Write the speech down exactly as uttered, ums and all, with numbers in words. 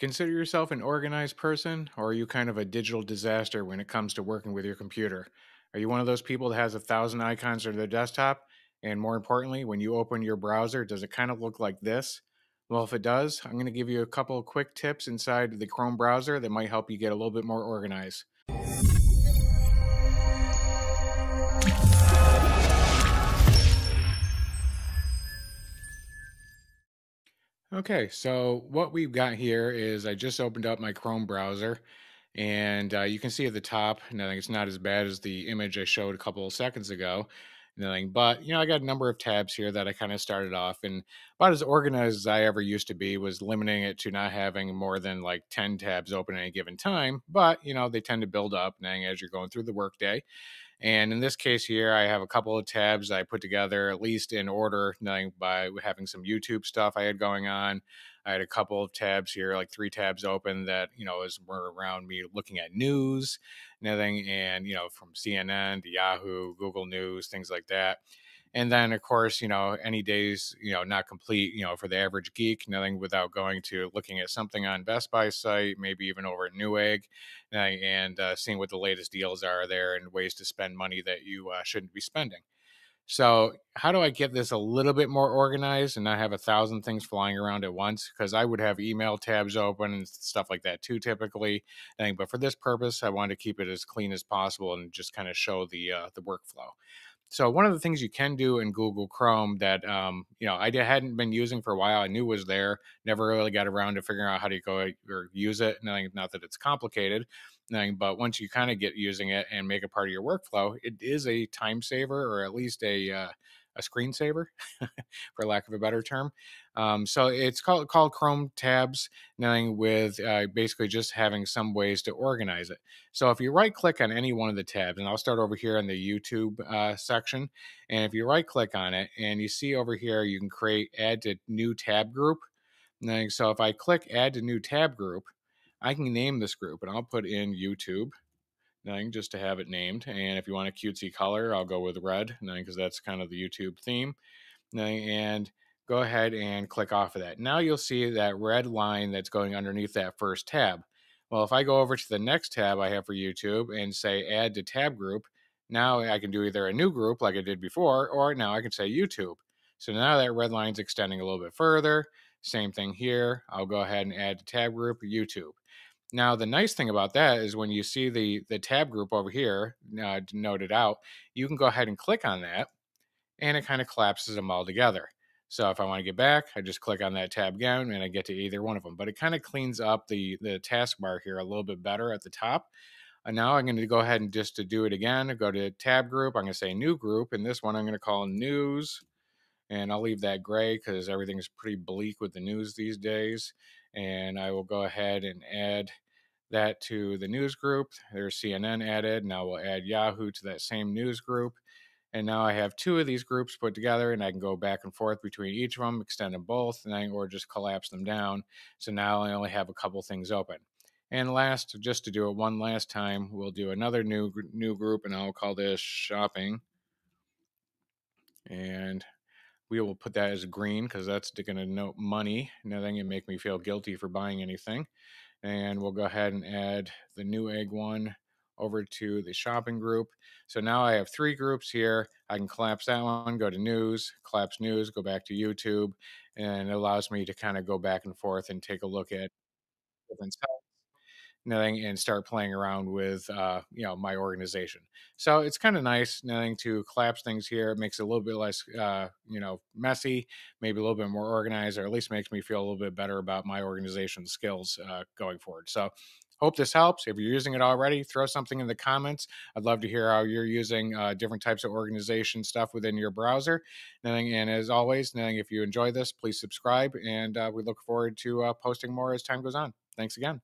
Consider yourself an organized person, or are you kind of a digital disaster when it comes to working with your computer? Are you one of those people that has a thousand icons on their desktop? And more importantly, when you open your browser, does it kind of look like this? Well, if it does, I'm going to give you a couple of quick tips inside the Chrome browser that might help you get a little bit more organized. Okay, so what we've got here is I just opened up my Chrome browser, and uh, you can see at the top, and I think it's not as bad as the image I showed a couple of seconds ago. Nothing, but you know, I got a number of tabs here that I kind of started off, and about as organized as I ever used to be was limiting it to not having more than like ten tabs open at any given time. But you know, they tend to build up as you're going through the workday. And in this case here, I have a couple of tabs I put together, at least in order, by having some YouTube stuff I had going on. I had a couple of tabs here, like three tabs open that, you know, is were around me looking at news and everything, and, you know, from C N N to Yahoo, Google News, things like that. And then, of course, you know, any days, you know, not complete, you know, for the average geek, nothing without going to looking at something on Best Buy site, maybe even over at Newegg, and uh, seeing what the latest deals are there and ways to spend money that you uh, shouldn't be spending. So how do I get this a little bit more organized and not have a thousand things flying around at once? Because I would have email tabs open and stuff like that too, typically. But for this purpose, I wanted to keep it as clean as possible and just kind of show the uh, the workflow. So one of the things you can do in Google Chrome that, um, you know, I hadn't been using for a while, I knew was there, never really got around to figuring out how to go or use it. Nothing, not that it's complicated, nothing, but once you kind of get using it and make it part of your workflow, it is a time saver, or at least a, uh, a screensaver, for lack of a better term. Um, so it's called, called Chrome Tabs, nothing, with uh, basically just having some ways to organize it. So if you right click on any one of the tabs, and I'll start over here in the YouTube uh, section, and if you right click on it and you see over here, you can create add to new tab group. Nothing, so if I click add to new tab group, I can name this group, and I'll put in YouTube. Nothing, just to have it named. And if you want a cutesy color, I'll go with red, nothing, because that's kind of the YouTube theme. Nothing, and go ahead and click off of that. Now you'll see that red line that's going underneath that first tab. Well, if I go over to the next tab I have for YouTube and say add to tab group, now I can do either a new group like I did before, or now I can say YouTube. So now that red line's extending a little bit further. Same thing here. I'll go ahead and add to tab group YouTube. Now, the nice thing about that is when you see the, the tab group over here uh, denoted out, you can go ahead and click on that, and it kind of collapses them all together. So if I want to get back, I just click on that tab again, and I get to either one of them. But it kind of cleans up the, the taskbar here a little bit better at the top. And now I'm going to go ahead and just to do it again, go to tab group. I'm going to say new group, and this one I'm going to call news. And I'll leave that gray because everything's pretty bleak with the news these days. And I will go ahead and add that to the news group. There's C N N added. Now we'll add Yahoo to that same news group. And now I have two of these groups put together, and I can go back and forth between each of them, extend them both, and then, or just collapse them down. So now I only have a couple things open. And last, just to do it one last time, we'll do another new, new group, and I'll call this shopping. And we will put that as green because that's going to note money. Nothing can make me feel guilty for buying anything. And we'll go ahead and add the Newegg one over to the shopping group. So now I have three groups here. I can collapse that one, go to news, collapse news, go back to YouTube, and it allows me to kind of go back and forth and take a look at different stuff. Nothing, and start playing around with, uh, you know, my organization. So it's kind of nice, nothing, to collapse things here. It makes it a little bit less, uh, you know, messy, maybe a little bit more organized, or at least makes me feel a little bit better about my organization skills uh, going forward. So hope this helps. If you're using it already, throw something in the comments. I'd love to hear how you're using uh, different types of organization stuff within your browser. Nothing, and as always, nothing, if you enjoy this, please subscribe, and uh, we look forward to uh, posting more as time goes on. Thanks again.